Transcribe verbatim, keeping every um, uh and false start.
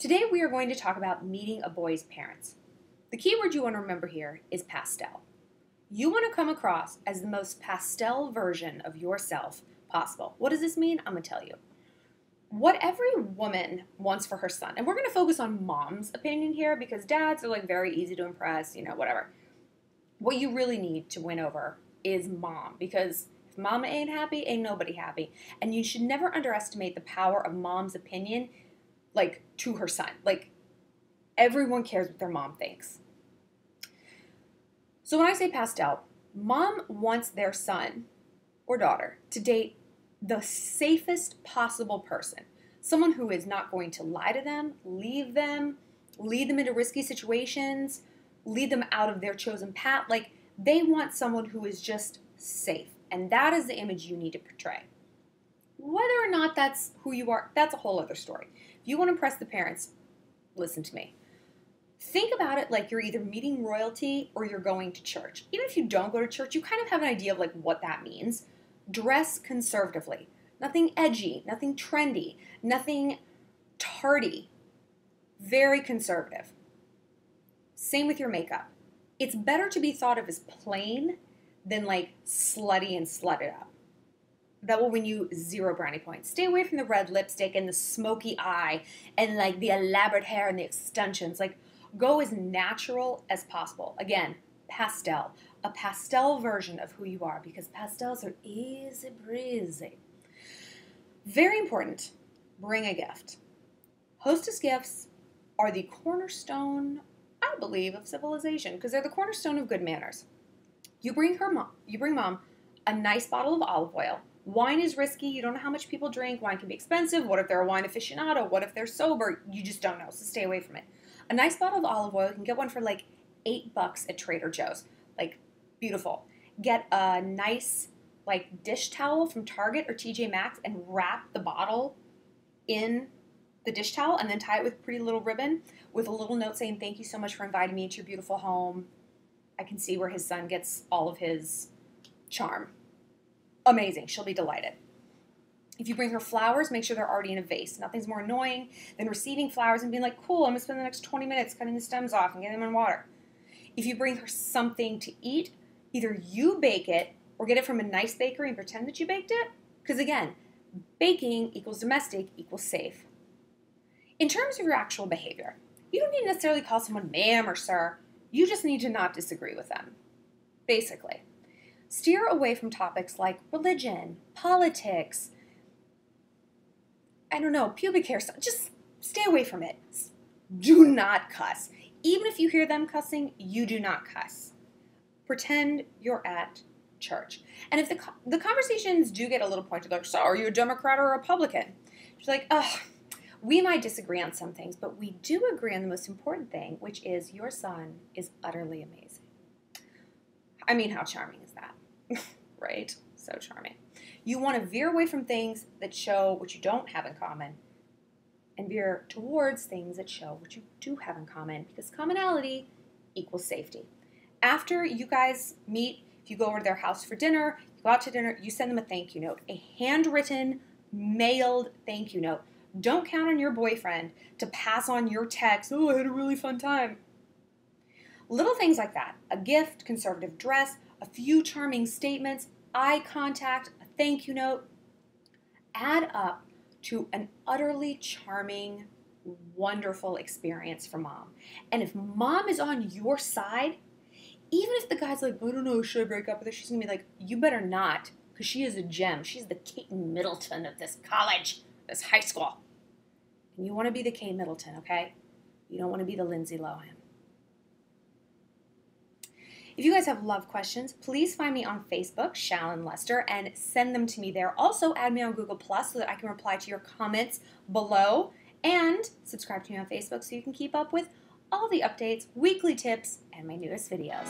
Today we are going to talk about meeting a boy's parents. The key word you want to remember here is pastel. You want to come across as the most pastel version of yourself possible. What does this mean? I'm going to tell you. What every woman wants for her son, and we're going to focus on mom's opinion here because dads are like very easy to impress, you know, whatever. What you really need to win over is mom, because if mama ain't happy, ain't nobody happy. And you should never underestimate the power of mom's opinion, like, to her son. Like, everyone cares what their mom thinks. So when I say pastel, mom wants their son or daughter to date the safest possible person, someone who is not going to lie to them, leave them, lead them into risky situations, lead them out of their chosen path. Like, they want someone who is just safe, and that is the image you need to portray. Whether or not that's who you are, that's a whole other story. If you want to impress the parents, listen to me. Think about it like you're either meeting royalty or you're going to church. Even if you don't go to church, you kind of have an idea of like what that means. Dress conservatively. Nothing edgy, nothing trendy, nothing tardy. Very conservative. Same with your makeup. It's better to be thought of as plain than like slutty and slutted up. That will win you zero brownie points. Stay away from the red lipstick and the smoky eye and like the elaborate hair and the extensions. Like, go as natural as possible. Again, pastel. A pastel version of who you are, because pastels are easy breezy. Very important, bring a gift. Hostess gifts are the cornerstone, I believe, of civilization, because they're the cornerstone of good manners. You bring her mom, you bring mom a nice bottle of olive oil. Wine is risky. You don't know how much people drink. Wine can be expensive. What if they're a wine aficionado? What if they're sober? You just don't know, so stay away from it. A nice bottle of olive oil, you can get one for like eight bucks at Trader Joe's. Like, beautiful. Get a nice, like, dish towel from Target or T J Maxx and wrap the bottle in the dish towel and then tie it with a pretty little ribbon with a little note saying, "Thank you so much for inviting me into your beautiful home." I can see where his son gets all of his charm. Amazing. She'll be delighted. If you bring her flowers, make sure they're already in a vase. Nothing's more annoying than receiving flowers and being like, "Cool, I'm going to spend the next twenty minutes cutting the stems off and getting them in water." If you bring her something to eat, either you bake it or get it from a nice bakery and pretend that you baked it. Because again, baking equals domestic equals safe. In terms of your actual behavior, you don't need to necessarily call someone ma'am or sir. You just need to not disagree with them, basically. Steer away from topics like religion, politics, I don't know, pubic hair stuff. Just stay away from it. Do not cuss. Even if you hear them cussing, you do not cuss. Pretend you're at church. And if the, co the conversations do get a little pointed, like, "So, are you a Democrat or a Republican?" She's like, "Ugh, we might disagree on some things, but we do agree on the most important thing, which is your son is utterly amazing." I mean, how charming is that? Right? So charming. You want to veer away from things that show what you don't have in common, and veer towards things that show what you do have in common, because commonality equals safety. After you guys meet, if you go over to their house for dinner, you go out to dinner, you send them a thank you note, a handwritten, mailed thank you note. Don't count on your boyfriend to pass on your text, "Oh, I had a really fun time." Little things like that, a gift, conservative dress, a few charming statements, eye contact, a thank you note, add up to an utterly charming, wonderful experience for mom. And if mom is on your side, even if the guy's like, "I don't know, should I break up with her?" she's gonna be like, "You better not, because she is a gem. She's the Kate Middleton of this college, this high school." And you want to be the Kate Middleton, okay? You don't want to be the Lindsay Lohan. If you guys have love questions, please find me on Facebook, Shallon Lester, and send them to me there. Also, add me on Google Plus so that I can reply to your comments below. And subscribe to me on Facebook so you can keep up with all the updates, weekly tips, and my newest videos.